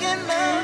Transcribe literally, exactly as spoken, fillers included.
looking up.